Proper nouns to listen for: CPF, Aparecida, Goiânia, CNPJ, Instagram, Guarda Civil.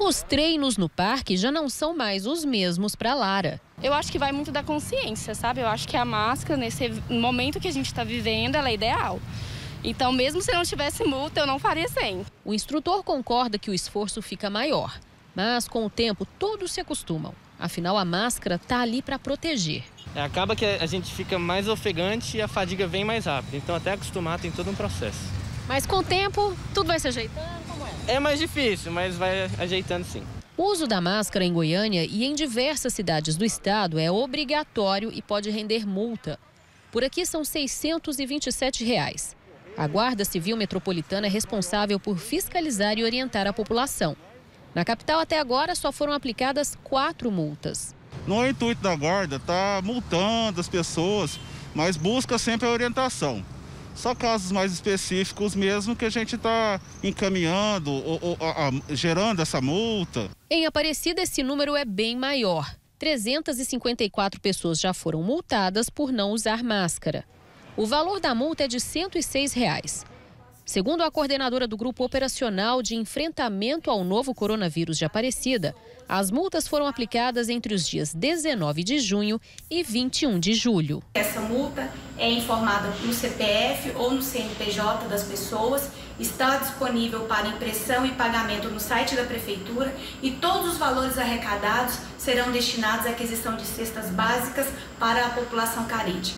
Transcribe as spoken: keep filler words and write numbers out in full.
Os treinos no parque já não são mais os mesmos para Lara. Eu acho que vai muito da consciência, sabe? Eu acho que a máscara, nesse momento que a gente está vivendo, ela é ideal. Então, mesmo se não tivesse multa, eu não faria sem. O instrutor concorda que o esforço fica maior, mas com o tempo todos se acostumam. Afinal, a máscara está ali para proteger. É, acaba que a gente fica mais ofegante e a fadiga vem mais rápido. Então, até acostumar tem todo um processo. Mas com o tempo, tudo vai se ajeitando? Como é? É mais difícil, mas vai ajeitando sim. O uso da máscara em Goiânia e em diversas cidades do estado é obrigatório e pode render multa. Por aqui são seiscentos e vinte e sete reais. A Guarda Civil Metropolitana é responsável por fiscalizar e orientar a população. Na capital, até agora, só foram aplicadas quatro multas. No intuito da Guarda, está multando as pessoas, mas busca sempre a orientação. Só casos mais específicos mesmo que a gente está encaminhando, ou, ou, a, gerando essa multa. Em Aparecida, esse número é bem maior. trezentas e cinquenta e quatro pessoas já foram multadas por não usar máscara. O valor da multa é de cento e seis reais. Segundo a coordenadora do Grupo Operacional de Enfrentamento ao Novo Coronavírus de Aparecida, as multas foram aplicadas entre os dias dezenove de junho e vinte e um de julho. Essa multa é informada no C P F ou no C N P J das pessoas, está disponível para impressão e pagamento no site da Prefeitura e todos os valores arrecadados serão destinados à aquisição de cestas básicas para a população carente.